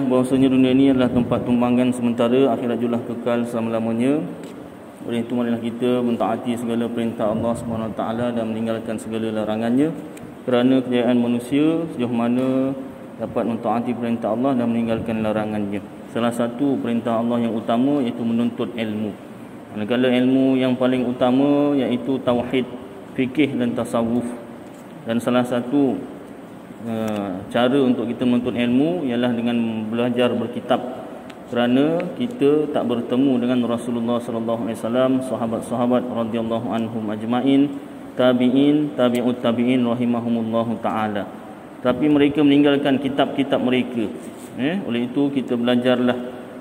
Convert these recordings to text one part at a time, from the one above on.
bahwasanya dunia ini adalah tempat tumbangan sementara, akhirat julah kekal selama-lamanya. Oleh itu marilah kita mentaati segala perintah Allah Subhanahu Wa Taala dan meninggalkan segala larangannya, kerana kejayaan manusia sejauh mana dapat mentaati perintah Allah dan meninggalkan larangannya. Salah satu perintah Allah yang utama iaitu menuntut ilmu. Manakala ilmu yang paling utama iaitu tauhid, fikih dan tasawuf. Dan salah satu cara untuk kita menuntut ilmu ialah dengan belajar berkitab, kerana kita tak bertemu dengan Rasulullah sallallahu alaihi wasallam, sahabat-sahabat radhiyallahu anhum ajmain, tabi'in, tabi'ut tabi'in rahimahumullahu taala. Tapi mereka meninggalkan kitab-kitab mereka. Oleh itu kita belajarlah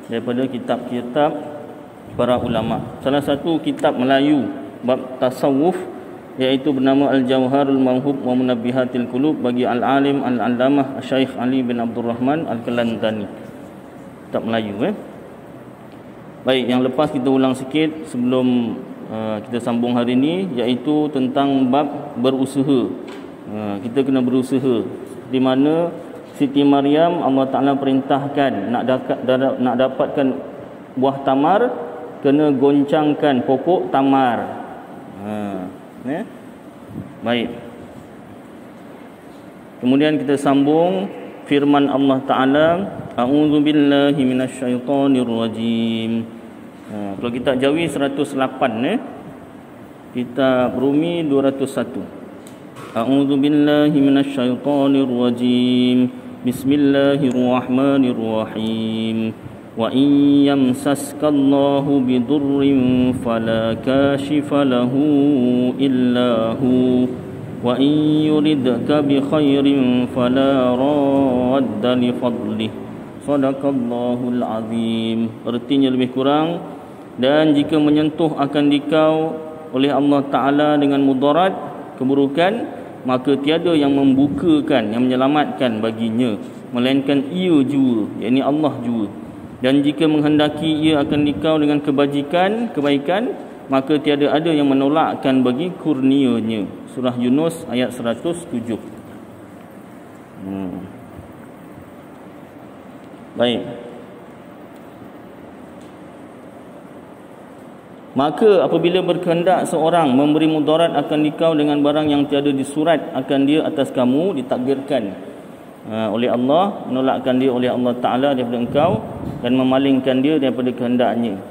daripada kitab-kitab para ulama. Salah satu kitab Melayu bab tasawuf iaitu bernama Aljauharul Mauhub Wamunabbihatil Qulub bagi al-alim al-allamah Syeikh Ali bin Abdur Rahman Alkalantani. Kitab Melayu. Baik, yang lepas kita ulang sikit sebelum kita sambung hari ini, iaitu tentang bab berusaha. Kita kena berusaha. Di mana Siti Maryam Allah Ta'ala perintahkan nak dapatkan buah tamar, kena goncangkan pokok tamar. Baik. Kemudian kita sambung firman Allah Ta'ala, a'udzu billahi minasyaitonir rajim. Kalau kita Jawi 108, kita Rumi 201. A'udzu billahi minasyaitonir rajim. Bismillahirrahmanirrahim. Wa in yamsaskallahu bidurrin fala kashifa lahu illa hu wa in yuridka bi khairin fala radda li fadlihi sadaqallahul azim. Artinya lebih kurang, dan jika menyentuh akan dikau oleh Allah Taala dengan mudarat keburukan, maka tiada yang membukakan, yang menyelamatkan baginya melainkan ia jua, yakni Allah jua. Dan jika menghendaki ia akan dikau dengan kebajikan, kebaikan, maka tiada ada yang menolakkan bagi kurnianya. Surah Yunus ayat 107. Baik. Maka apabila berkehendak seorang memberi mudarat akan dikau dengan barang yang tiada disurat akan dia atas kamu, ditakdirkan oleh Allah, menolakkan dia oleh Allah Ta'ala daripada engkau dan memalingkan dia daripada kehendaknya.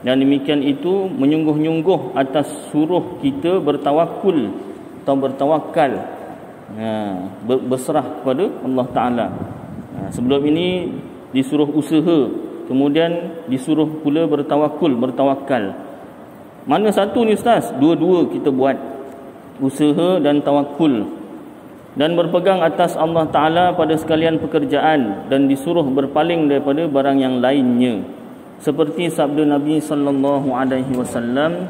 Dan demikian itu menyungguh-nyungguh atas suruh kita bertawakul atau bertawakal, berserah kepada Allah Ta'ala. Sebelum ini disuruh usaha, kemudian disuruh pula bertawakal. Mana satu ni Ustaz? Dua-dua kita buat, usaha dan tawakul, dan berpegang atas Allah Ta'ala pada sekalian pekerjaan, dan disuruh berpaling daripada barang yang lainnya, seperti sabda Nabi sallallahu alaihi wasallam,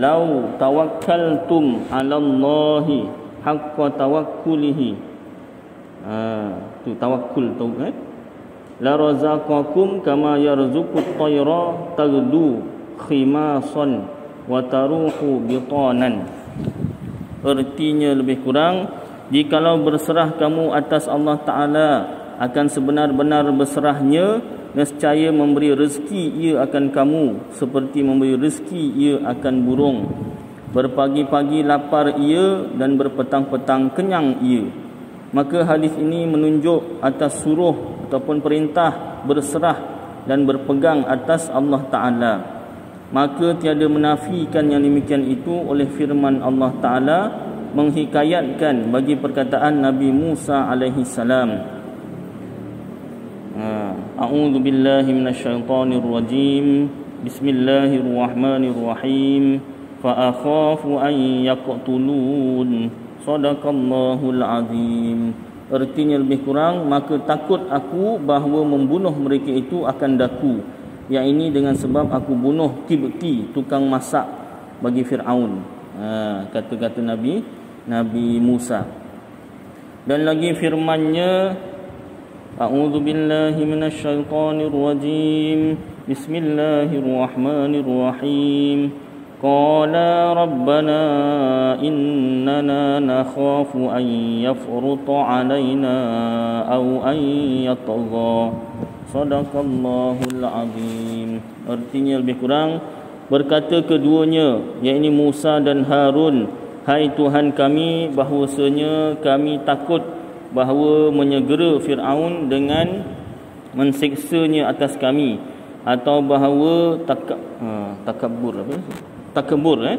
"Lau tawakkaltum 'ala Allahi haqqa tawakkulihi." Tu tawakkul tu kan. "La razaqakum kama yarzuqut tayra tagdu khimasan wa taruhu bitanan." Artinya lebih kurang, jikalau berserah kamu atas Allah Ta'ala akan sebenar-benar berserahnya, nescaya memberi rezeki ia akan kamu seperti memberi rezeki ia akan burung. Berpagi-pagi lapar ia dan berpetang-petang kenyang ia. Maka hadis ini menunjuk atas suruh ataupun perintah berserah dan berpegang atas Allah Ta'ala. Maka tiada menafikan yang demikian itu oleh firman Allah Ta'ala menghikayatkan bagi perkataan Nabi Musa alaihi salam. A'udzu billahi minasyaitonir rajim. Bismillahirrahmanirrahim. Fa akhafu an yaqtulun. Sadaqallahul azim. Artinya lebih kurang, maka takut aku bahawa membunuh mereka itu akan daku, yang ini dengan sebab aku bunuh Kibti, tukang masak bagi Fir'aun. Kata-kata Nabi Musa. Dan lagi firmannya, a'udzu billahi minasyaitonir rajim. Bismillahirrahmanirrahim. قالا ربنا إننا نخاف أن يفرط علينا أو أن يطغى. Sadaqallahul azim. Artinya lebih kurang, berkata keduanya, yakni Musa dan Harun, hai Tuhan kami, bahawasanya kami takut bahawa menyegera Fir'aun dengan mensiksanya atas kami, atau bahawa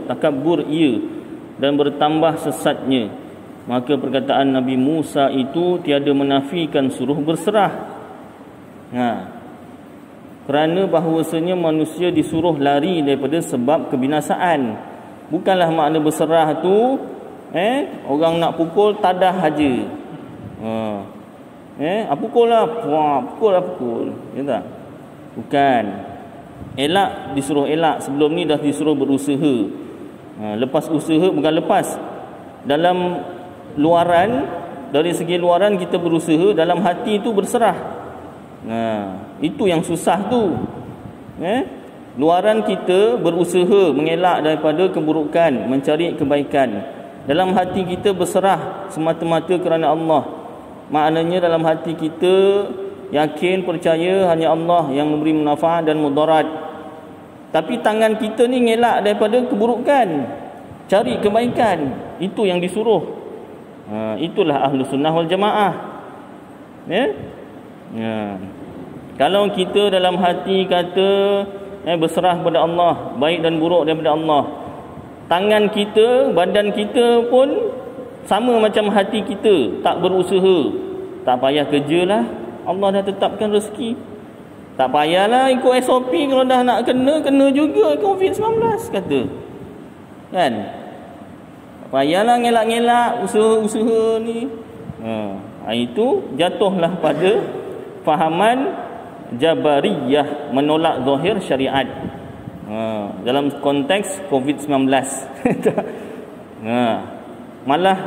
takabur ia dan bertambah sesatnya. Maka perkataan Nabi Musa itu tiada menafikan, suruh berserah. Kerana bahawasanya manusia disuruh lari daripada sebab kebinasaan. Bukanlah makna berserah tu orang nak pukul tadah saja. Pukul lah. Ya tak? Bukan. Elak, disuruh elak. Sebelum ni dah disuruh berusaha. Lepas usaha, bukan lepas. Dalam luaran, dari segi luaran kita berusaha, dalam hati itu berserah. Itu yang susah tu. Luaran kita berusaha mengelak daripada keburukan, mencari kebaikan. Dalam hati kita berserah semata-mata kerana Allah. Maknanya dalam hati kita yakin, percaya hanya Allah yang memberi manfaat dan mudarat. Tapi tangan kita ni mengelak daripada keburukan, cari kebaikan. Itu yang disuruh. Itulah Ahlus Sunnah wal Jamaah. Kalau kita dalam hati kata berserah kepada Allah, baik dan buruk daripada Allah, tangan kita, badan kita pun sama macam hati kita, tak berusaha, tak payah kerjalah, Allah dah tetapkan rezeki, tak payahlah ikut SOP, kalau dah nak kena juga COVID-19 kata kan, tak payahlah ngelak-ngelak usaha-usaha ni. Itu jatuhlah pada fahaman jabariyah, menolak zahir syariat dalam konteks COVID-19. Malah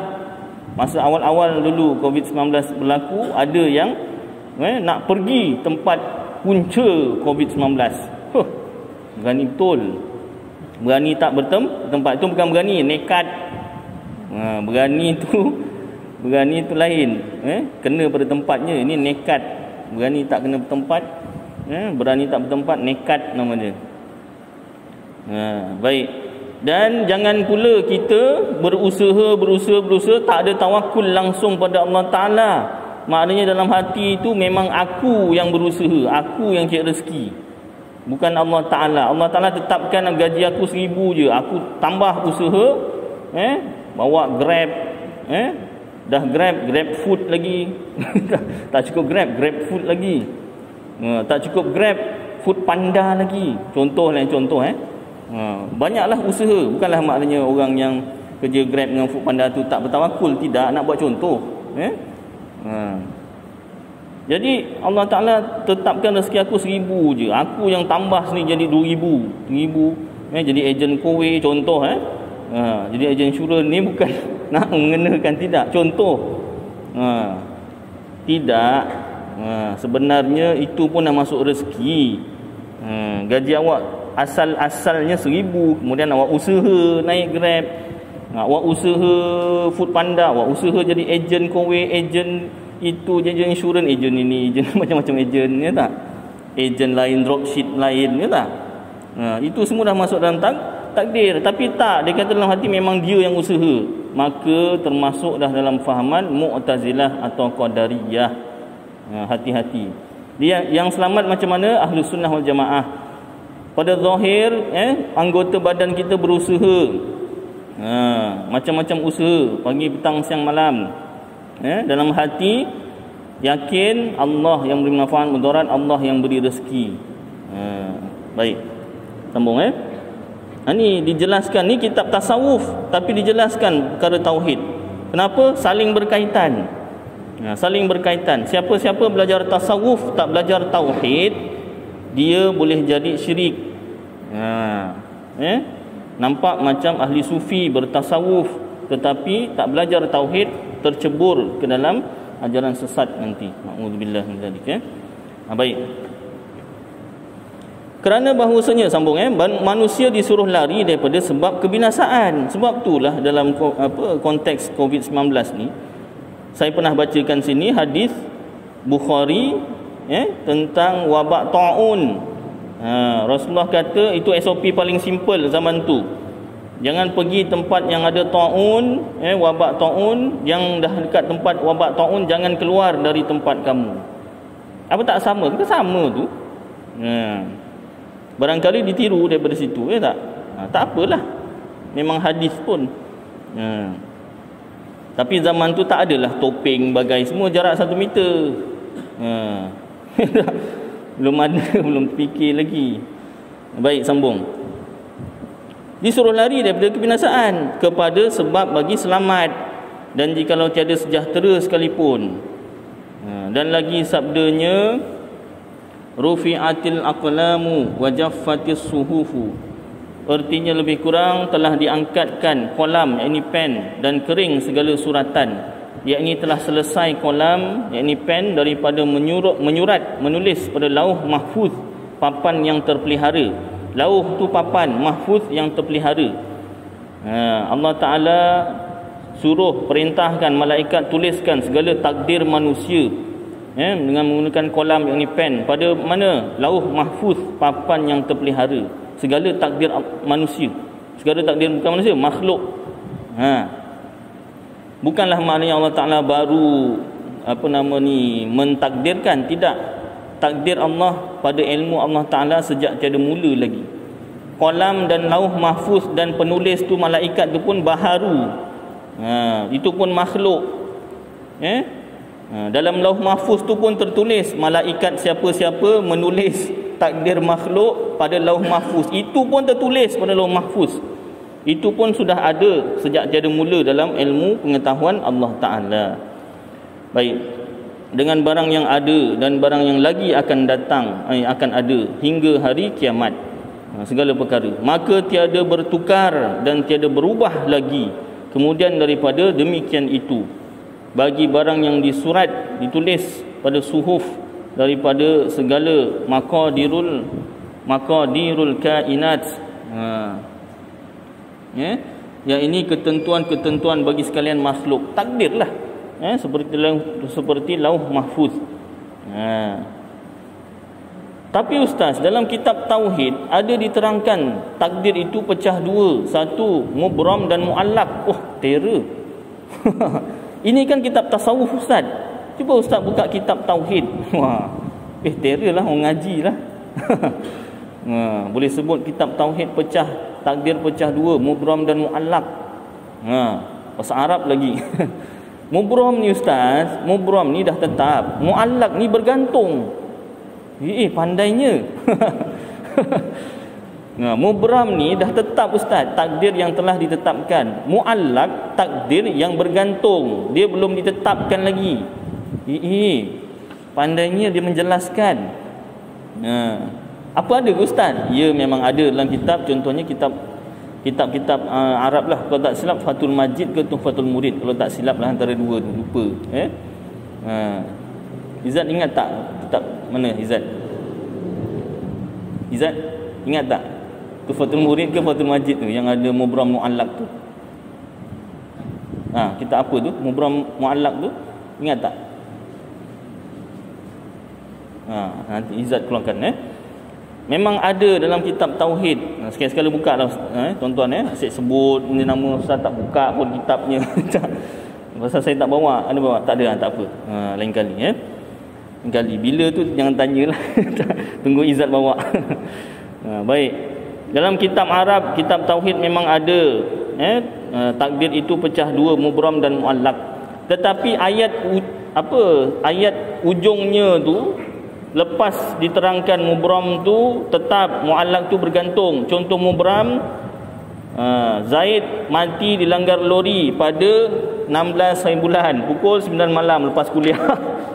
masa awal-awal dulu COVID-19 berlaku, ada yang nak pergi tempat punca COVID-19. Berani betul, berani tak tempat tu bukan berani, nekat. Berani tu lain, kena pada tempatnya. Ini nekat. Berani tak kena bertempat, berani tak bertempat, nekat nama dia. Baik. Dan jangan pula kita berusaha tak ada tawakul langsung pada Allah Ta'ala. Maknanya dalam hati itu memang aku yang berusaha, aku yang cari rezeki, bukan Allah Ta'ala. Allah Ta'ala tetapkan gaji aku 1000 je, aku tambah usaha, bawa Grab, dah grab food lagi. Tak cukup grab food lagi. Tak cukup grab food panda lagi. Contoh. Banyaklah usaha. Bukanlah maknanya orang yang kerja grab dengan food panda tu tak bertawakul. Tidak, nak buat contoh. Jadi Allah Ta'ala tetapkan rezeki aku 1000 je, aku yang tambah sini jadi 2000. 1000. Jadi ejen kuih contoh. Jadi ejen insurans ni bukan nak mengenakan, tidak, contoh. Tidak. Sebenarnya itu pun dah masuk rezeki. Gaji awak asal-asalnya 1000, kemudian awak usaha naik Grab, awak usaha food panda, awak usaha jadi ejen Kuwait, ejen itu, ejen insurans, ejen ini, ejen macam-macam ejen, ya tak? Ejen lain, dropship lain, ya tak? Itu semua dah masuk dalam takdir. Tapi tak, dia kata dalam hati memang dia yang usaha. Maka termasuk dah dalam fahaman Mu'tazilah atau Qadariyah. Hati-hati. Dia yang selamat macam mana? Ahlus Sunnah wal Jamaah. Pada zahir, anggota badan kita berusaha, macam-macam usaha, pagi, petang, siang, malam. Dalam hati yakin Allah yang beri manfaat mudarat, Allah yang beri rezeki. Baik, sambung. Ini dijelaskan, ni kitab tasawuf tapi dijelaskan perkara tauhid. Kenapa? Saling berkaitan. Saling berkaitan. Siapa-siapa belajar tasawuf tak belajar tauhid, dia boleh jadi syirik. Nampak macam ahli sufi bertasawuf tetapi tak belajar tauhid, tercebur ke dalam ajaran sesat nanti. Ma'udzubillah min dzalik. Baik. Kerana bahawasanya, sambungnya, manusia disuruh lari daripada sebab kebinasaan. Sebab itulah dalam konteks COVID-19 ni, saya pernah bacakan sini hadis Bukhari tentang wabak ta'un. Rasulullah kata itu SOP paling simple zaman tu. Jangan pergi tempat yang ada ta'un, wabak ta'un. Yang dah dekat tempat wabak ta'un, jangan keluar dari tempat kamu. Apa tak sama? Kita sama tu. Barangkali ditiru daripada situ, ya tak? Tak apalah. Memang hadis pun. Tapi zaman tu tak adalah topeng bagai semua jarak 1 meter. Belum ada, belum fikir lagi. Baik, sambung. Disuruh lari daripada kebinasaan kepada sebab bagi selamat, dan jikalau tiada sejahtera sekalipun. Dan lagi sabdanya, rufi'atil aqlamu wa jaffatis suhufu. Artinya lebih kurang telah diangkatkan kolam, yakni pen, dan kering segala suratan, yakni telah selesai kolam, yakni pen, daripada menyurat menulis pada lauh mahfuz, papan yang terpelihara. Lauh tu papan, mahfuz yang terpelihara. Allah Ta'ala suruh, perintahkan malaikat tuliskan segala takdir manusia dengan menggunakan kolam yang ni pen. Pada mana? Lauh mahfuz, papan yang terpelihara. Segala takdir manusia. Segala takdir bukan manusia, makhluk. Bukanlah maknanya Allah Ta'ala baru mentakdirkan. Tidak. Takdir Allah, pada ilmu Allah Ta'ala sejak tiada mula lagi. Kolam dan lauh mahfuz dan penulis tu, malaikat tu pun baharu. Itu pun makhluk. Dalam lauh mahfuz tu pun tertulis malaikat siapa-siapa menulis takdir makhluk pada lauh mahfuz. Itu pun tertulis pada lauh mahfuz. Itu pun sudah ada sejak tiada mula dalam ilmu pengetahuan Allah Ta'ala. Baik. Dengan barang yang ada dan barang yang lagi akan datang, akan ada hingga hari kiamat, segala perkara. Maka tiada bertukar dan tiada berubah lagi kemudian daripada demikian itu, bagi barang yang disurat, ditulis pada suhuf, daripada segala maqadirul kainat. Yang ini ketentuan-ketentuan bagi sekalian makhluk. Takdir lah. Seperti lauh mahfuz. Tapi ustaz, dalam kitab Tauhid ada diterangkan takdir itu pecah dua. Satu mubram dan muallaq. Oh, terror. Ini kan kitab tasawuf ustaz. Cuba ustaz buka kitab Tauhid. Wah. Terror lah orang ngaji lah. Boleh sebut kitab Tauhid pecah, takdir pecah dua, mubram dan muallaq. Bahasa Arab lagi. Mubram ni ustaz, mubram ni dah tetap, muallaq ni bergantung. Pandainya. Mubram ni dah tetap ustaz, takdir yang telah ditetapkan. Muallaq takdir yang bergantung, dia belum ditetapkan lagi. Pandainya dia menjelaskan. Apa ada ke ustaz? Ya, memang ada dalam kitab. Contohnya kitab-kitab Arab lah, kalau tak silap Fatul Majid ke Tuhfatul Murid, kalau tak silap lah antara dua tu, lupa. Izzat ingat tak kitab mana? Izzat ingat tak Tuhfatul Murid ke Fatul Majid tu yang ada mubram muallaq tu? Kitab apa tu mubram muallaq tu, ingat tak? Nanti Izzat keluarkan. Memang ada dalam kitab Tauhid. Sekali-sekala buka lah tuan-tuan. Asyik sebut nama ustaz, tak buka pun kitabnya. Pasal saya tak bawa. Ada bawa? Tak ada, tak apa. Lain kali. Lain kali. Bila tu jangan tanyalah. Tunggu Izzat bawa. Baik. Dalam kitab Arab, kitab Tauhid memang ada. Takdir itu pecah dua, mubram dan muallaq. Tetapi ayat ujungnya tu, lepas diterangkan mubram tu tetap, muallaq tu bergantung. Contoh mubram, Zaid mati dilanggar lori pada 16 hari bulan, pukul 9 malam lepas kuliah.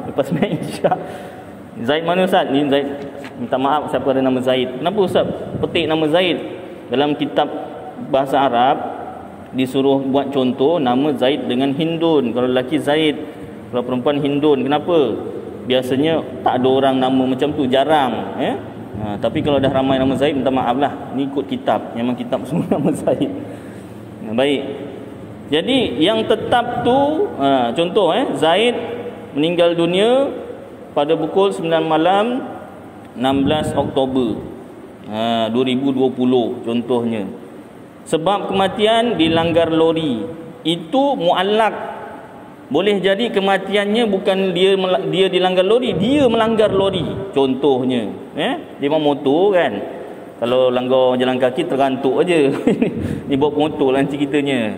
Lepas naik isyak. Zaid mana ustaz? Ni Zaid. Minta maaf siapa ada nama Zaid. Kenapa ustaz petik nama Zaid? Dalam kitab bahasa Arab disuruh buat contoh nama Zaid dengan Hindun. Kalau lelaki Zaid, kalau perempuan Hindun. Kenapa? Biasanya tak ada orang nama macam tu, jarang. Ha, tapi kalau dah ramai nama Zaid, minta maaf lah, ni ikut kitab, memang kitab semua nama Zaid. Baik, jadi yang tetap tu, contoh Zaid meninggal dunia pada pukul 9 malam 16 Oktober 2020 contohnya. Sebab kematian dilanggar lori, itu muallak. Boleh jadi kematiannya bukan dia dilanggar lori, dia melanggar lori contohnya. Dia bawa motor kan. Kalau langgar jalan kaki terantuk aja. Dia bawa motor lah ceritanya.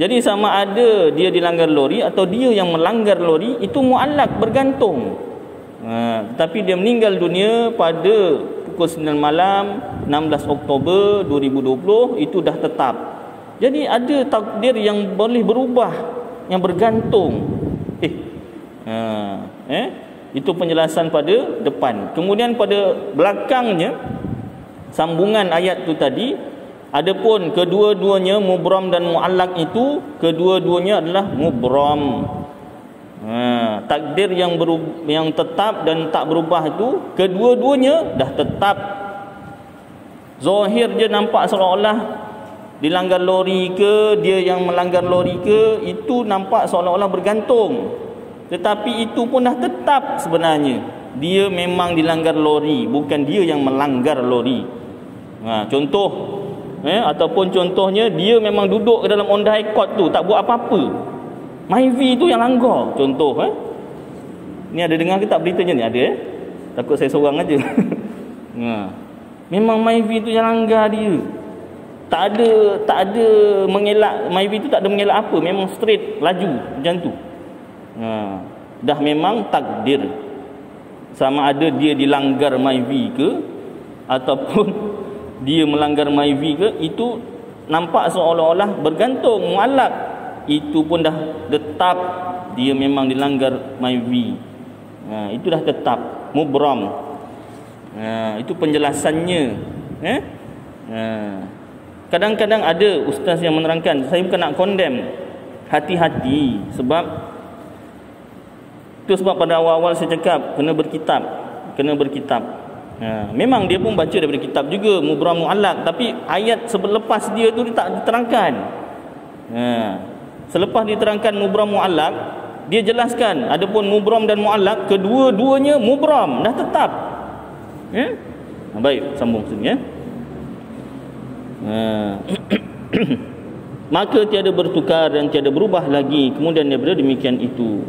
Jadi sama ada dia dilanggar lori atau dia yang melanggar lori, itu muallak, bergantung. Tapi dia meninggal dunia pada pukul 9 malam 16 Oktober 2020, itu dah tetap. Jadi ada takdir yang boleh berubah, yang bergantung. Itu penjelasan pada depan. Kemudian pada belakangnya sambungan ayat tu tadi, adapun kedua-duanya mubram dan muallak itu, kedua-duanya adalah mubram. Takdir yang tetap dan tak berubah itu, kedua-duanya dah tetap. Zahir je nampak seolah-olah dilanggar lori ke, dia yang melanggar lori ke, itu nampak seolah-olah bergantung. Tetapi itu pun dah tetap sebenarnya. Dia memang dilanggar lori, bukan dia yang melanggar lori. Contoh, ataupun contohnya dia memang duduk ke dalam Honda Accord tu, tak buat apa-apa. Myvi tu yang langgar contoh. Ni ada dengar ke tak beritanya ni? Ada Takut saya seorang aja. Memang Myvi tu yang langgar dia. Tak ada mengelak. Maybe tu tak ada mengelak apa, memang straight laju macam tu. Dah memang takdir. Sama ada dia dilanggar maybe ke ataupun dia melanggar maybe ke, itu nampak seolah-olah bergantung, muallak. Itu pun dah tetap, dia memang dilanggar maybe. Itu dah tetap mubram. Itu penjelasannya. Kadang-kadang ada ustaz yang menerangkan, saya bukan nak condemn, hati-hati. Sebab itu, sebab pada awal-awal saya cakap kena berkitab. Memang dia pun baca daripada kitab juga, mubram muallak, tapi ayat selepas dia tu dia tak diterangkan. Selepas diterangkan mubram muallak, dia jelaskan adapun mubram dan muallak, kedua-duanya mubram, dah tetap. Baik, sambung sini. Maka tiada bertukar dan tiada berubah lagi kemudian daripada demikian itu.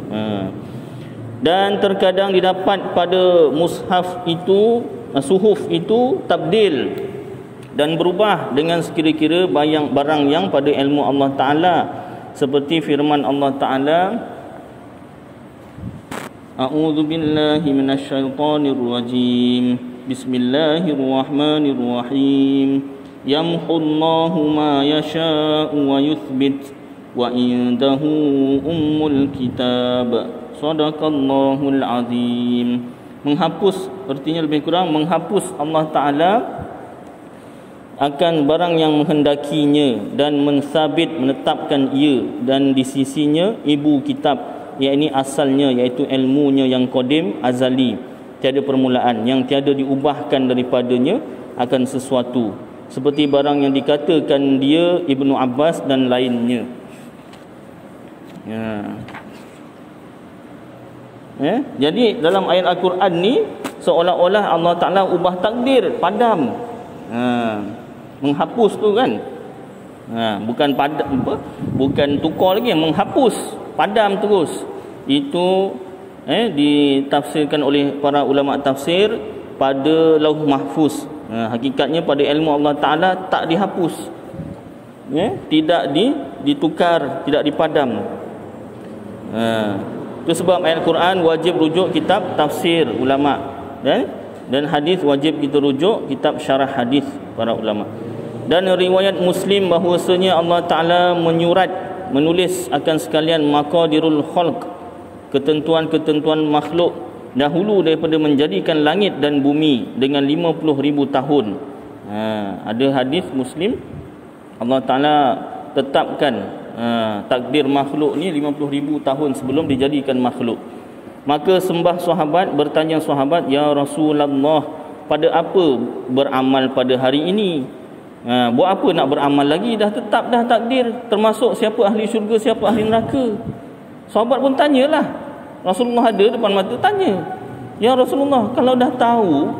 Dan terkadang didapat pada mushaf itu, suhuf itu, tabdil dan berubah dengan sekira-kira barang yang pada ilmu Allah Ta'ala, seperti firman Allah Ta'ala, A'udzubillahi minasyaitanirrajim, bismillahirrahmanirrahim, yamhullahu ma yasha'u wa yuthbit wa indahu ummul kitab. Sadaqallahul azim. Menghapus, artinya lebih kurang menghapus Allah Ta'ala akan barang yang menghendakinya dan mensabit, menetapkan ia, dan di sisinya ibu kitab, iaitu asalnya, iaitu ilmunya yang qadim, azali, tiada permulaan, yang tiada diubahkan daripadanya akan sesuatu, seperti barang yang dikatakan dia Ibnu Abbas dan lainnya. Jadi dalam ayat Al-Quran ni seolah-olah Allah Ta'ala ubah takdir, padam. Menghapus tu kan. Bukan padam apa? Bukan tukar lagi, menghapus, padam terus. Itu ditafsirkan oleh para ulama tafsir pada Lauh Mahfuz. Hakikatnya pada ilmu Allah Ta'ala tak dihapus, tidak ditukar, tidak dipadam. Itu sebab Al-Quran wajib rujuk kitab tafsir ulama, dan hadis wajib kita rujuk kitab syarah hadis para ulama. Dan riwayat Muslim bahawasanya Allah Ta'ala menyurat, menulis akan sekalian maqadirul khalq, ketentuan-ketentuan makhluk dahulu daripada menjadikan langit dan bumi dengan 50,000 tahun. Ada hadis Muslim, Allah Ta'ala tetapkan takdir makhluk ni 50,000 tahun sebelum dijadikan makhluk. Maka sembah sahabat bertanya sahabat, "Ya Rasulullah, pada apa beramal pada hari ini? Buat apa nak beramal lagi? Dah tetap dah takdir, termasuk siapa ahli syurga, siapa ahli neraka." Sahabat pun tanyalah. Rasulullah ada depan mata, tanya, "Ya Rasulullah, kalau dah tahu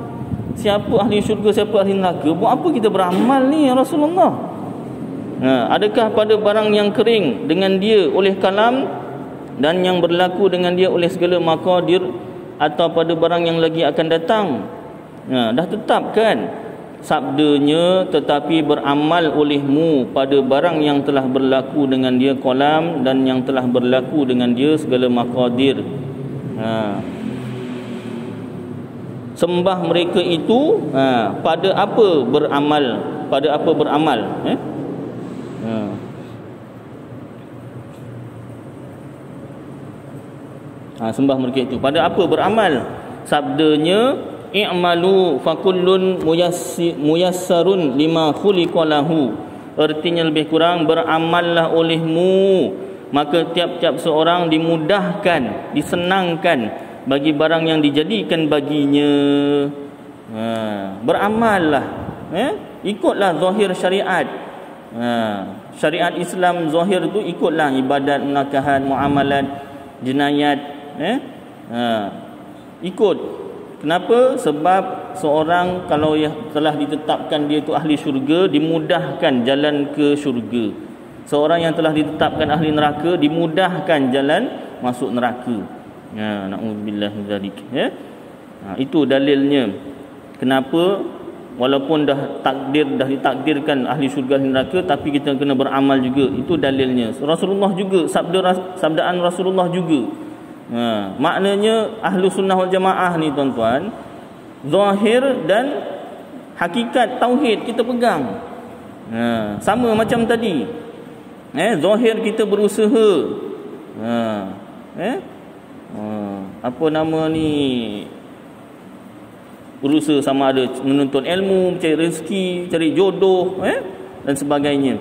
siapa ahli syurga, siapa ahli neraka, buat apa kita beramal ni ya Rasulullah? Adakah pada barang yang kering dengan dia oleh kalam dan yang berlaku dengan dia oleh segala maqadir, atau pada barang yang lagi akan datang?" Dah tetapkan sabdanya, "Tetapi beramal olehmu pada barang yang telah berlaku dengan dia kalam dan yang telah berlaku dengan dia segala maqadir." Sembah mereka itu pada apa beramal, pada apa beramal sembah mereka itu pada apa beramal. Sabdanya, "I'malu fakullun muyassarun lima khuliqalahu." Artinya lebih kurang, beramallah olehmu, maka tiap-tiap seorang dimudahkan, disenangkan bagi barang yang dijadikan baginya. Beramallah, ikutlah zahir syariat. Syariat Islam zahir tu ikutlah ibadat, munakahat, muamalat, jenayat, ikut. Kenapa? Sebab seorang kalau telah ditetapkan dia tu ahli syurga, dimudahkan jalan ke syurga. Seorang yang telah ditetapkan ahli neraka, dimudahkan jalan masuk neraka. Na'udzubillah min dzalik. Itu dalilnya kenapa walaupun dah takdir, dah ditakdirkan ahli syurga dan neraka, tapi kita kena beramal juga. Itu dalilnya. Rasulullah juga, sabdaan Rasulullah juga. Maknanya ahlu sunnah wal jamaah ni tuan-tuan, zahir dan hakikat tauhid kita pegang. Sama macam tadi. Zahir kita berusaha. Apa nama ni? Berusaha sama ada menuntut ilmu, cari rezeki, cari jodoh, dan sebagainya.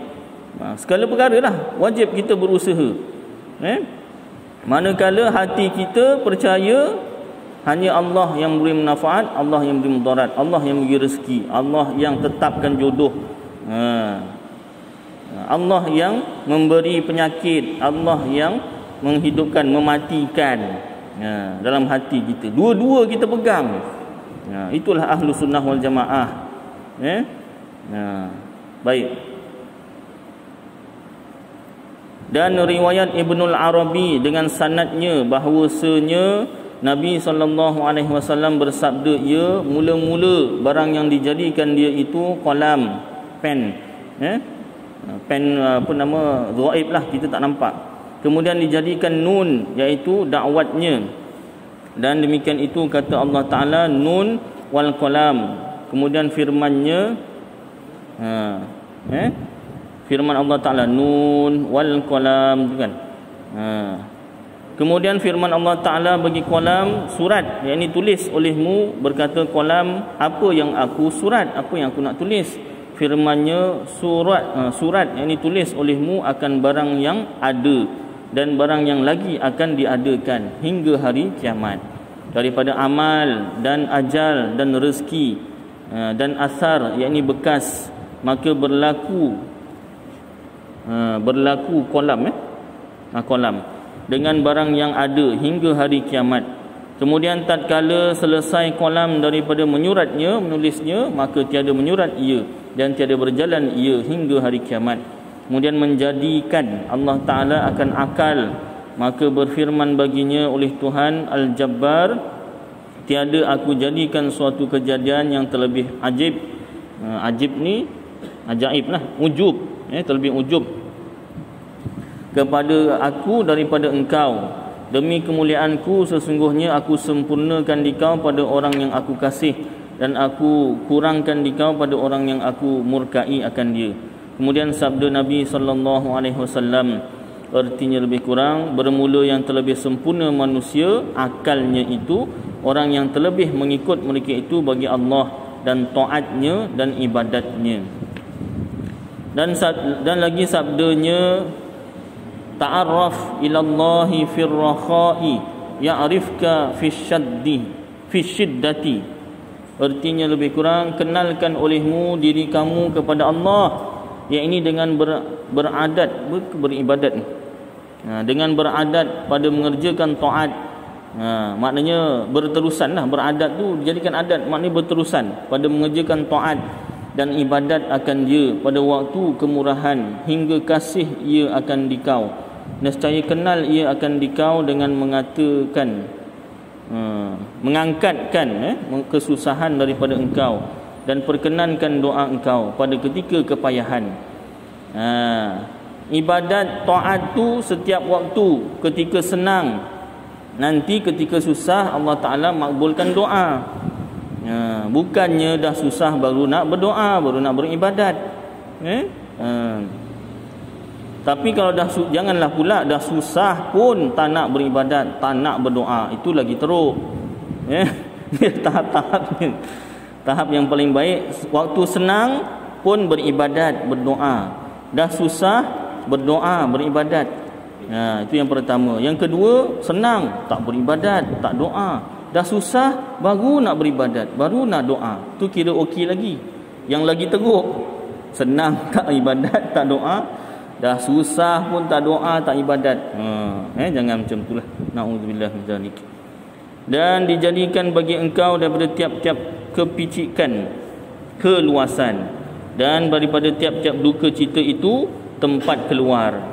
Segala perkara lah wajib kita berusaha. Manakala hati kita percaya hanya Allah yang beri manfaat, Allah yang beri mudarat, Allah yang beri rezeki, Allah yang tetapkan jodoh, Allah yang memberi penyakit, Allah yang menghidupkan, mematikan. Dalam hati kita dua-dua kita pegang. Itulah ahlu sunnah wal jamaah. Baik. Dan riwayat Ibnul Arabi dengan sanadnya bahawasanya Nabi SAW bersabda, ia mula-mula barang yang dijadikan dia itu qalam, pen. Pen apa nama, ghaib lah, kita tak nampak. Kemudian dijadikan nun, iaitu dakwatnya. Dan demikian itu kata Allah Ta'ala, nun wal qalam. Kemudian firmannya, firman Allah Ta'ala, nun wal qalam, kan? Kemudian firman Allah Ta'ala bagi qalam, surat, yakni tulis olehmu. Berkata qalam, apa yang aku surat, apa yang aku nak tulis. Firmannya, surat, yakni tulis olehmu akan barang yang ada dan barang yang lagi akan diadakan hingga hari kiamat, daripada amal dan ajal dan rezeki dan asar, yakni bekas. Maka berlaku qalam dengan barang yang ada hingga hari kiamat. Kemudian tatkala selesai qalam daripada menyuratnya, menulisnya, maka tiada menyurat ia dan tiada berjalan ia hingga hari kiamat. Kemudian menjadikan Allah Ta'ala akan akal. Maka berfirman baginya oleh Tuhan Al-Jabbar, tiada aku jadikan suatu kejadian yang terlebih ajib. Ajib ni ajaib lah, ujub, terlebih ujub kepada aku daripada engkau. Demi kemuliaanku, sesungguhnya aku sempurnakan dikau pada orang yang aku kasih, dan aku kurangkan dikau pada orang yang aku murkai akan dia. Kemudian sabda Nabi SAW, artinya lebih kurang, bermula yang terlebih sempurna manusia, akalnya itu, orang yang terlebih mengikut mereka itu bagi Allah dan taatnya dan ibadatnya. Dan lagi sabdanya, ta'arraf ilallahi firrakha'i ya'rifka fi syaddi fi syiddati, artinya lebih kurang kenalkan olehmu diri kamu kepada Allah, yakni dengan beribadat, dengan beradat pada mengerjakan taat. Maknanya berterusanlah, beradat tu dijadikan adat, maknanya berterusan pada mengerjakan taat dan ibadat akan dia pada waktu kemurahan hingga kasih ia akan dikau. Nescaya kenal ia akan dikau dengan mengatakan, mengangkatkan kesusahan daripada engkau dan perkenankan doa engkau pada ketika kepayahan. Ibadat taat tu setiap waktu, ketika senang, nanti ketika susah Allah Ta'ala makbulkan doa. Bukannya dah susah baru nak berdoa, baru nak beribadat. Tapi kalau dah, janganlah pula dah susah pun tak nak beribadat, tak nak berdoa, itu lagi teruk. Tahap yang paling baik, waktu senang pun beribadat, berdoa. Dah susah berdoa, beribadat. Itu yang pertama. Yang kedua, senang tak beribadat, tak doa. Dah susah baru nak beribadat, baru nak doa, tu kira okey lagi. Yang lagi teruk, senang tak ibadat, tak doa, dah susah pun tak doa, tak ibadat. Jangan macam itulah. Na'udzubillah min dzalik. Dan dijadikan bagi engkau daripada tiap-tiap kepicikan, keluasan, dan daripada tiap-tiap duka cita itu tempat keluar.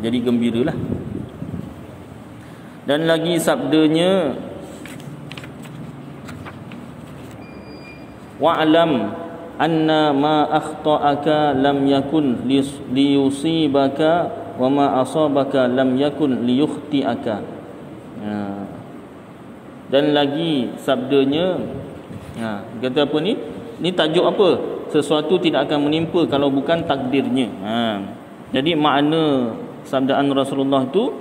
Jadi gembiralah. Dan lagi sabdanya, wa'lam anna ma akhta'aka lam yakun liyusibaka wa ma asabaka lam yakun liyukhti'aka. Dan lagi sabdanya, kata apa ni? Ni tajuk apa? Sesuatu tidak akan menimpa kalau bukan takdirnya. Jadi makna sabdaan Rasulullah itu,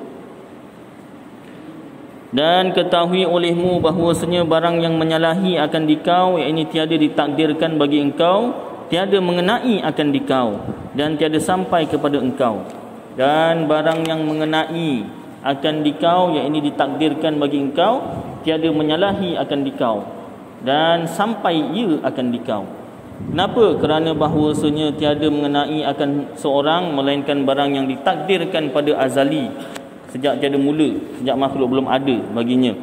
dan ketahui olehmu bahawasanya barang yang menyalahi akan dikau, iaitu tiada ditakdirkan bagi engkau, tiada mengenai akan dikau, dan tiada sampai kepada engkau. Dan barang yang mengenai akan dikau, iaitu ditakdirkan bagi engkau, tiada menyalahi akan dikau, dan sampai ia akan dikau. Kenapa? Kerana bahawasanya tiada mengenai akan seorang melainkan barang yang ditakdirkan pada azali, sejak tiada mula, sejak makhluk belum ada baginya.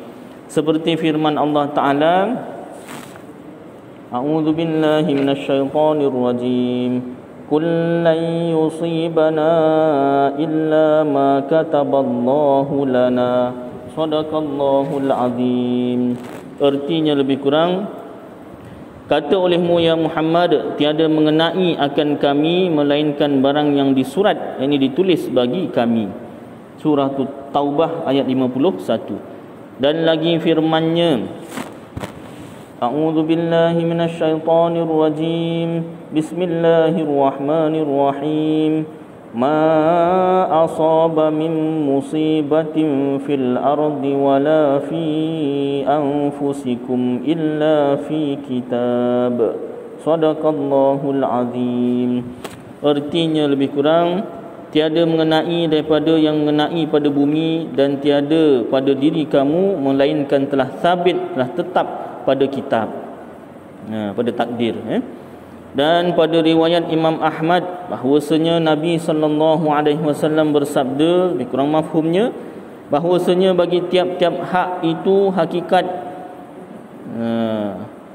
Seperti firman Allah Ta'ala, A'udzubillahi minasyaitanirrajim, kullan yusibana illa ma kataballahu lana, sadaqallahul azim. Artinya lebih kurang, kata olehmu ya Muhammad, tiada mengenai akan kami melainkan barang yang disurat, yang ini ditulis bagi kami. Surah at-Taubah ayat 51. Dan lagi firmannya, A'udzubillahi minasyaitanirrajim, bismillahirrahmanirrahim, ma asaba min musibatin fil ardi wala fi anfusikum illa fi kitab, sadaqallahul azim. Artinya lebih kurang, tiada mengenai daripada yang mengenai pada bumi, dan tiada pada diri kamu melainkan telah sabit, telah tetap pada kitab, pada takdir. Dan pada riwayat Imam Ahmad bahawasanya Nabi SAW bersabda, lebih kurang mafhumnya, bahawasanya bagi tiap-tiap hak itu hakikat,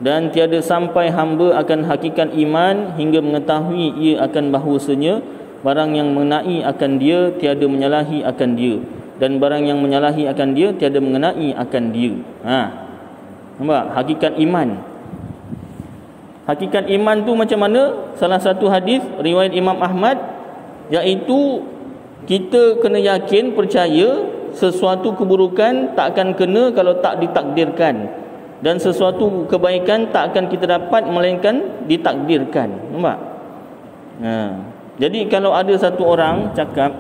dan tiada sampai hamba akan hakikat iman hingga mengetahui ia akan bahawasanya barang yang mengenai akan dia, tiada menyalahi akan dia, dan barang yang menyalahi akan dia, tiada mengenai akan dia. Nampak? Hakikat iman. Hakikat iman tu macam mana? Salah satu hadis riwayat Imam Ahmad, iaitu kita kena yakin, percaya sesuatu keburukan tak akan kena kalau tak ditakdirkan, dan sesuatu kebaikan tak akan kita dapat melainkan ditakdirkan. Nampak? Jadi kalau ada satu orang cakap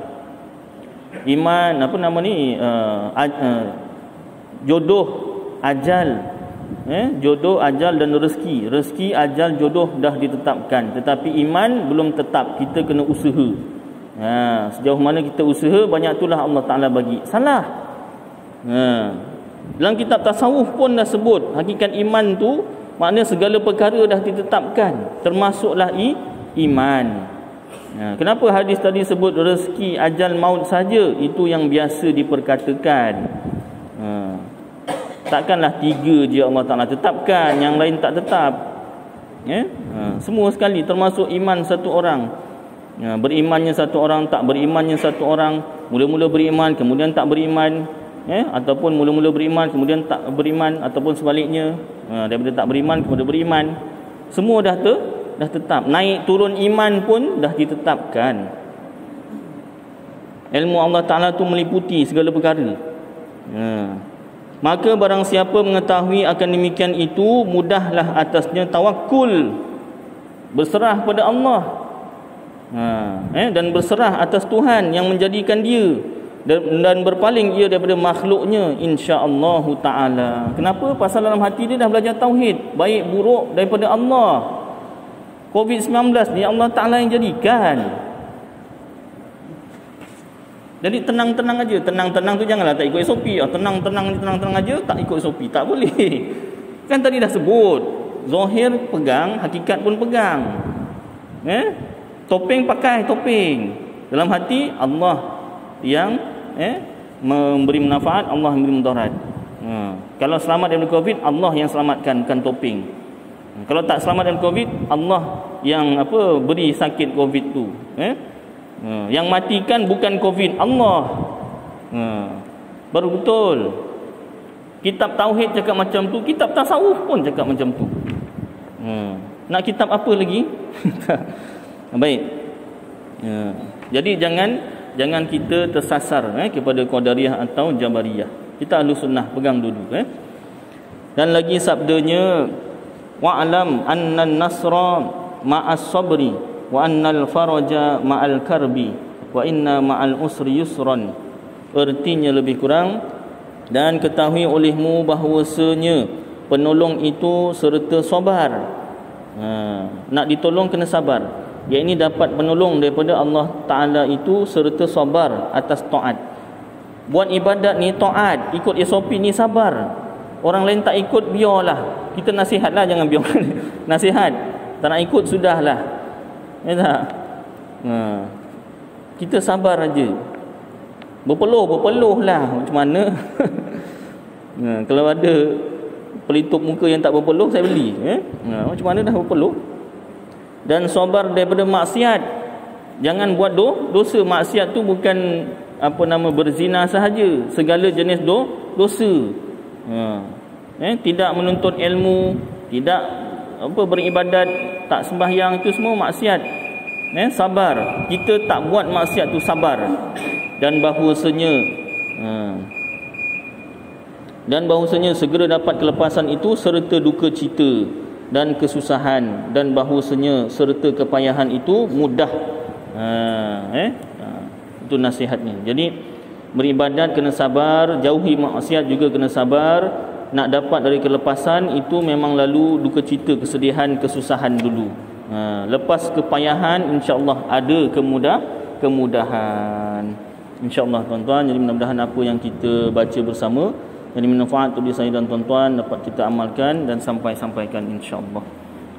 iman, apa nama ni, jodoh, ajal, jodoh, ajal dan rezeki. Rezeki, ajal, jodoh dah ditetapkan, tetapi iman belum tetap. Kita kena usaha. Sejauh mana kita usaha, banyak itulah Allah Ta'ala bagi. Salah. Dalam kitab tasawuf pun dah sebut hakikat iman tu, maknanya segala perkara dah ditetapkan, termasuklah iman. Nah, kenapa hadis tadi sebut rezeki, ajal, maut saja itu yang biasa diperkatakan? Nah, takkanlah tiga je Allah Ta'ala tetapkan, yang lain tak tetap, yeah? Nah, semua sekali, termasuk iman satu orang. Nah, berimannya satu orang, tak berimannya satu orang, mula-mula beriman kemudian tak beriman, yeah? Ataupun mula-mula beriman kemudian tak beriman, ataupun sebaliknya, nah, daripada tak beriman kemudian beriman. Semua dah tetap. Naik turun iman pun dah ditetapkan. Ilmu Allah Ta'ala tu meliputi segala perkara, ya. Maka barang siapa mengetahui akan demikian itu, mudahlah atasnya tawakul, berserah pada Allah, ya. Dan berserah atas Tuhan yang menjadikan dia, dan berpaling ia daripada makhluknya, insya-Allah Ta'ala. Kenapa? Pasal dalam hati dia dah belajar tauhid, baik buruk daripada Allah. COVID-19 ni Allah Ta'ala yang jadikan. Jadi tenang-tenang aja. Tenang-tenang tu janganlah tak ikut SOP. Tenang-tenang ni tenang-tenang aja, tak ikut SOP. Tak boleh. Kan tadi dah sebut, zahir pegang, hakikat pun pegang, topeng pakai topeng. Dalam hati Allah yang memberi manfaat, Allah yang memberi mudarat. Kalau selamat daripada COVID, Allah yang selamatkan, bukan topeng. Kalau tak selamat dari COVID, Allah yang beri sakit COVID tu, yang matikan bukan COVID, Allah. Baru betul. Kitab tauhid cakap macam tu, kitab tasawuf pun cakap macam tu. Nak kitab apa lagi? Baik. Jadi jangan kita tersasar kepada qadariyah atau jabariyah. Kita Ahlus Sunnah, pegang dulu. Dan lagi sabdanya, wa'alam anna nasra ma'as sabri wa annal faraja ma'al karbi wa inna ma'al usri yusran. Ertinya lebih kurang, dan ketahui olehmu bahawasanya penolong itu serta sabar. Nak ditolong kena sabar. Yang ini dapat penolong daripada Allah Ta'ala itu serta sabar atas ta'at. Buat ibadat ni ta'at, ikut SOP ni sabar. Orang lain tak ikut, biarlah. Kita nasihatlah, jangan biar nasihat. Tak nak ikut, sudahlah. Ya tak? Kita sabar aja. Berpeluh-peluhlah macam mana. Kalau ada pelitup muka yang tak berpeluh, saya beli. Macam mana dah berpeluh? Dan sabar daripada maksiat. Jangan buat dosa. Maksiat tu bukan berzina sahaja. Segala jenis dosa. Tidak menuntut ilmu, tidak beribadat, tak sembahyang, itu semua maksiat. Sabar. Kita tak buat maksiat tu, sabar. Dan bahawasanya segera dapat kelepasan itu serta duka cita dan kesusahan, dan bahawasanya serta kepayahan itu mudah. Itu nasihatnya. Jadi beribadat kena sabar, jauhi maksiat juga kena sabar. Nak dapat dari kelepasan itu memang lalu duka cita, kesedihan, kesusahan dulu. Lepas kepayahan, insya-Allah ada kemudahan. Insya-Allah tuan-tuan, jadi mudah-mudahan apa yang kita baca bersama jadi manfaat bagi saya dan tuan-tuan, dapat kita amalkan dan sampaikan insya-Allah.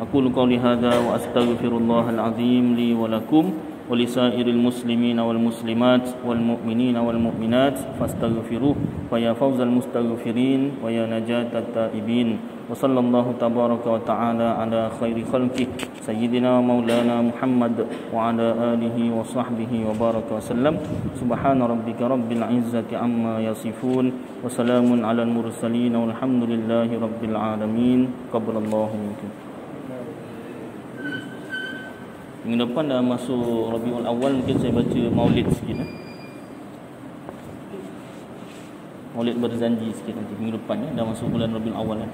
Aku qauli hadza wa astaghfirullahal azim li wa lakum wa lisairil muslimin wal muslimat wal mu'minin wal mu'minat fastaghfiruhu wa ya fawzal mustaghfirin wa ya najatat taibin wa sallallahu tabaraka wa ta'ala ala khairi khalqih sayyidina maulana Muhammad wa ala alihi wa sahbihi wa baraka wa sallam. Subhana rabbika rabbil izzati amma yasifun wa salamun alal mursalin walhamdulillahi rabbil alamin. Qabalallahu minkum. Minggu depan dah masuk Rabiul Awal, mungkin saya baca maulid sikit. Maulid berjanji sikit nanti minggu depan, dah masuk bulan Rabiul Awal.